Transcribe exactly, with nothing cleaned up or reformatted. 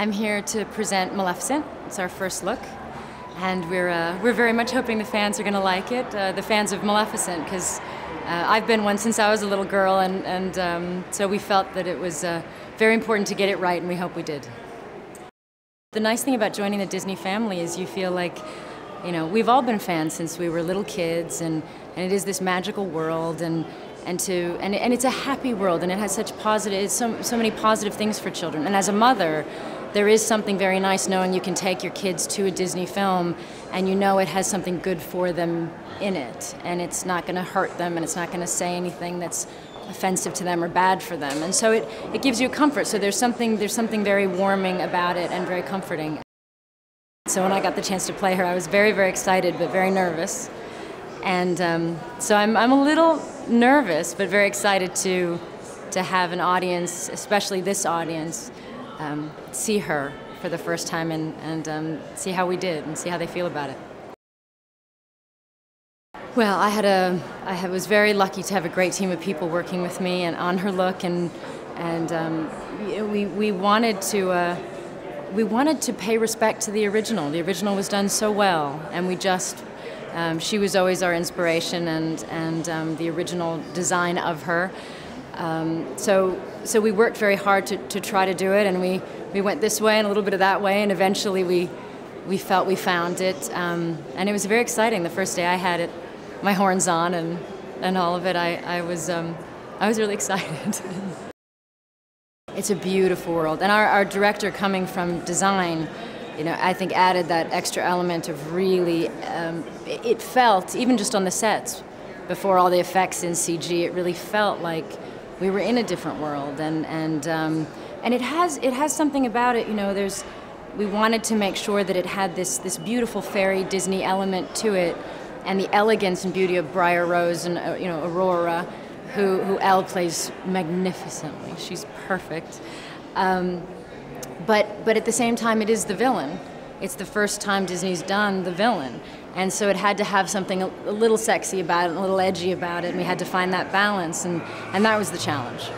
I'm here to present Maleficent. It's our first look, and we're uh, we're very much hoping the fans are going to like it. Uh, the fans of Maleficent, because uh, I've been one since I was a little girl, and and um, so we felt that it was uh, very important to get it right, and we hope we did. The nice thing about joining the Disney family is you feel like, you know, we've all been fans since we were little kids, and and it is this magical world, and. And to and, and it's a happy world, and it has such positive, it's so so many positive things for children. And as a mother, there is something very nice knowing you can take your kids to a Disney film, and you know it has something good for them in it, and it's not going to hurt them, and it's not going to say anything that's offensive to them or bad for them. And so it it gives you comfort. So there's something there's something very warming about it and very comforting. So when I got the chance to play her, I was very very excited, but very nervous. And um, so I'm, I'm a little nervous, but very excited to, to have an audience, especially this audience, um, see her for the first time and, and um, see how we did and see how they feel about it. Well, I, had a, I was very lucky to have a great team of people working with me and on her look, and, and um, we, we wanted to uh, we wanted to pay respect to the original. The original was done so well, and we just. Um, she was always our inspiration, and, and um, the original design of her. Um, so, so we worked very hard to, to try to do it, and we, we went this way and a little bit of that way, and eventually we, we felt we found it. Um, and it was very exciting. The first day I had it, my horns on and, and all of it, I, I, was, um, I was really excited. It's a beautiful world, and our, our director, coming from design, you know, I think added that extra element of really, um, it felt, even just on the sets, before all the effects in C G, it really felt like we were in a different world, and and um, and it has it has something about it. You know, there's we wanted to make sure that it had this this beautiful fairy Disney element to it, and the elegance and beauty of Briar Rose and uh, you know Aurora, who who Elle plays magnificently. She's perfect. Um, But, but at the same time, it is the villain. It's the first time Disney's done the villain. And so it had to have something a, a little sexy about it, a little edgy about it, and we had to find that balance, and, and that was the challenge.